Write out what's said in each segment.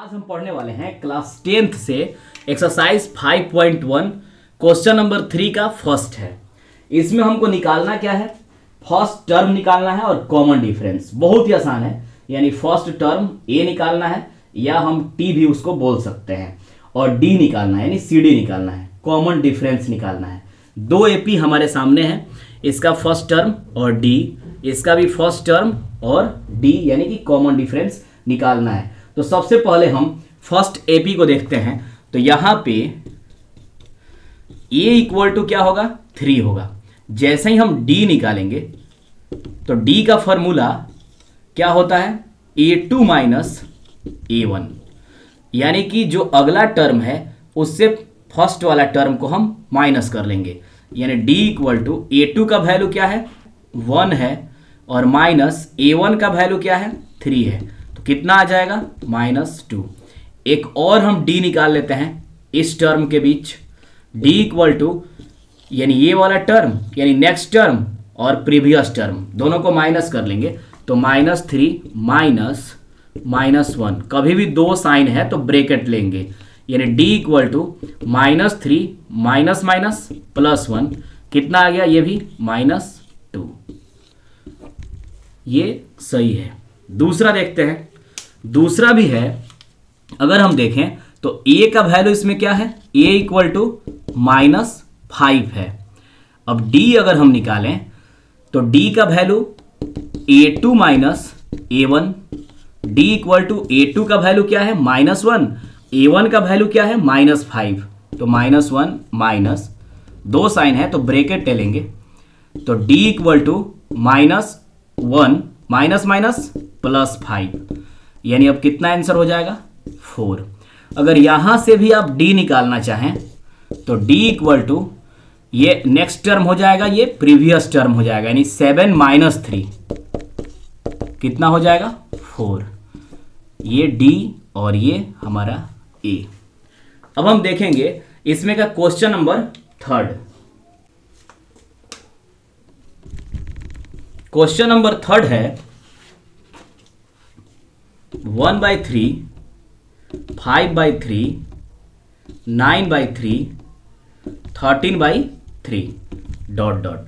आज हम पढ़ने वाले हैं क्लास 10th से एक्सरसाइज 5.1 क्वेश्चन नंबर 3 का फर्स्ट है। इसमें हमको निकालना क्या है, फर्स्ट टर्म निकालना है और कॉमन डिफरेंस। बहुत ही आसान है, यानी फर्स्ट टर्म ए निकालना है या हम टी भी उसको बोल सकते हैं, और डी निकालना है यानी सी डी निकालना है, कॉमन डिफरेंस निकालना है। दो ए पी हमारे सामने है, इसका फर्स्ट टर्म और डी, इसका भी फर्स्ट टर्म और डी, यानी कि कॉमन डिफरेंस निकालना है। तो सबसे पहले हम फर्स्ट एपी को देखते हैं। तो यहां पे ए इक्वल टू क्या होगा, 3 होगा। जैसे ही हम डी निकालेंगे तो डी का फॉर्मूला क्या होता है, a2 माइनस a1, यानी कि जो अगला टर्म है उससे फर्स्ट वाला टर्म को हम माइनस कर लेंगे, यानी d इक्वल टू a2 का वैल्यू क्या है 1 है और माइनस a1 का वैल्यू क्या है 3 है, तो कितना आ जाएगा -2। एक और हम d निकाल लेते हैं इस टर्म के बीच, d इक्वल टू यानी ये वाला टर्म यानी नेक्स्ट टर्म और प्रीवियस टर्म दोनों को माइनस कर लेंगे, तो -3 माइनस -1, कभी भी दो साइन है तो ब्रेकेट लेंगे, यानी d equal to -3 minus minus +1, कितना आ गया ये भी -2। ये सही है। दूसरा देखते हैं, दूसरा भी है, अगर हम देखें तो a का वैल्यू इसमें क्या है, a इक्वल टू -5 है। अब d अगर हम निकालें तो d का value a2 minus a1, d equal to a2 का वैल्यू क्या है -1, a1 का वैल्यू क्या है -5, तो -1 माइनस दो साइन है तो ब्रेकेट लेंगे, तो d equal to -1 minus minus +5, यानी अब कितना आंसर हो जाएगा 4। अगर यहां से भी आप d निकालना चाहें तो d इक्वल टू ये नेक्स्ट टर्म हो जाएगा, ये प्रीवियस टर्म हो जाएगा, यानी 7 माइनस 3 कितना हो जाएगा 4। ये d और ये हमारा ए। अब हम देखेंगे इसमें का क्वेश्चन नंबर 3। क्वेश्चन नंबर 3 है 1/3, 5/3, 9/3, 13/3 ...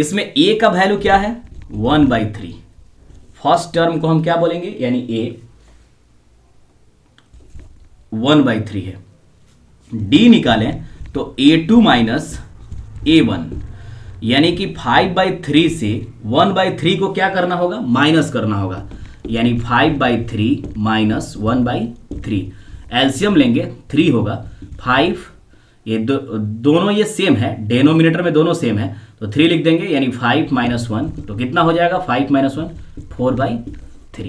इसमें ए का वैल्यू क्या है 1/3, फर्स्ट टर्म को हम क्या बोलेंगे यानी ए, 1/3 है। डी निकालें तो a2 माइनस a1, यानी कि 5/3 से 1/3 को क्या करना होगा माइनस करना होगा, यानी 5/3 माइनस 1/3, एल्सियम लेंगे 3 होगा 5, ये दोनों ये सेम है, डेनोमिनेटर में दोनों सेम है तो 3 लिख देंगे, यानी 5 माइनस 1, तो कितना हो जाएगा 5 माइनस 1 4/3,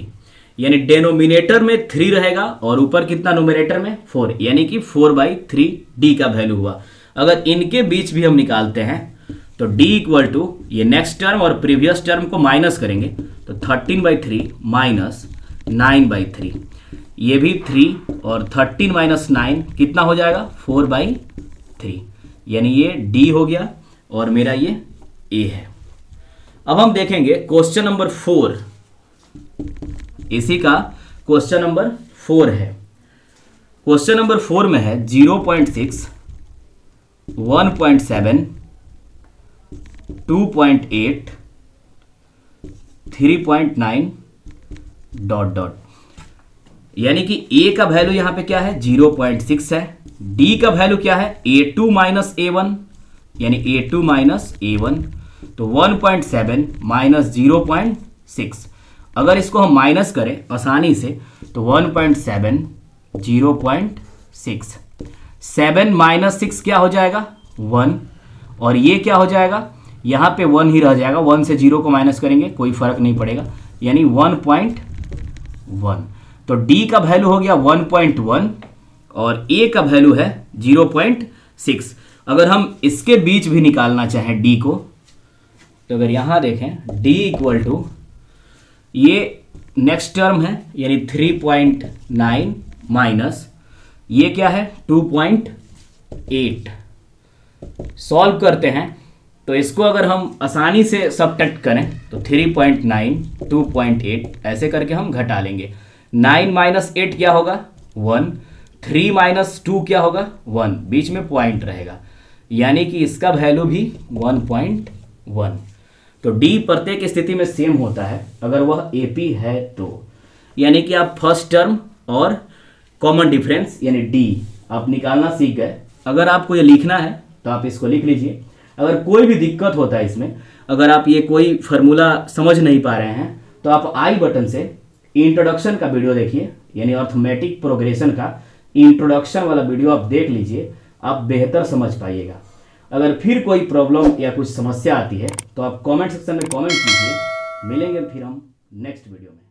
यानी डेनोमिनेटर में 3 रहेगा और ऊपर कितना न्यूमरेटर में 4, यानी कि 4/3 डी का वैल्यू हुआ। अगर इनके बीच भी हम निकालते हैं तो डी इक्वल टू ये नेक्स्ट टर्म और प्रीवियस टर्म को माइनस करेंगे, तो 13/3 माइनस 9/3, ये भी 3 और 13 माइनस 9 कितना हो जाएगा 4/3, यानी ये डी हो गया और मेरा ये ए है। अब हम देखेंगे क्वेश्चन नंबर 4, इसी का क्वेश्चन नंबर 4 है। क्वेश्चन नंबर 4 में है 0.6, 1.7, 2.8, 3.9 ... यानी कि a का वैल्यू यहां पे क्या है 0.6 है, d का वैल्यू क्या है a2 माइनस a1, यानी a2 माइनस a1, तो 1.7 माइनस 0.6, अगर इसको हम माइनस करें आसानी से तो 1.7 0.6, 7 माइनस 6 क्या हो जाएगा 1, और ये क्या हो जाएगा यहाँ पे 1 ही रह जाएगा, 1 से 0 को माइनस करेंगे कोई फर्क नहीं पड़ेगा, यानी 1.1, तो d का वैल्यू हो गया 1.1 और a का वैल्यू है 0.6। अगर हम इसके बीच भी निकालना चाहें d को, तो अगर यहाँ देखें d इक्वल टू ये नेक्स्ट टर्म है यानी 3.9 माइनस ये क्या है 2.8, सॉल्व करते हैं तो इसको अगर हम आसानी से सब्ट्रैक्ट करें तो 3.9 2.8 ऐसे करके हम घटा लेंगे, 9 माइनस 8 क्या होगा वन, 3 - 2 क्या होगा 1, बीच में पॉइंट रहेगा, यानी कि इसका वैल्यू भी 1.1। तो डी प्रत्येक स्थिति में सेम होता है अगर वह एपी है तो, यानी कि आप फर्स्ट टर्म और कॉमन डिफरेंस यानी डी आप निकालना सीख गए। अगर आपको ये लिखना है तो आप इसको लिख लीजिए। अगर कोई भी दिक्कत होता है इसमें, अगर आप ये कोई फार्मूला समझ नहीं पा रहे हैं तो आप आई बटन से इंट्रोडक्शन का वीडियो देखिए, यानी अर्थमेटिक प्रोग्रेशन का इंट्रोडक्शन वाला वीडियो आप देख लीजिए, आप बेहतर समझ पाइएगा। अगर फिर कोई प्रॉब्लम या कुछ समस्या आती है तो आप कमेंट सेक्शन में कमेंट कीजिए। मिलेंगे फिर हम नेक्स्ट वीडियो में।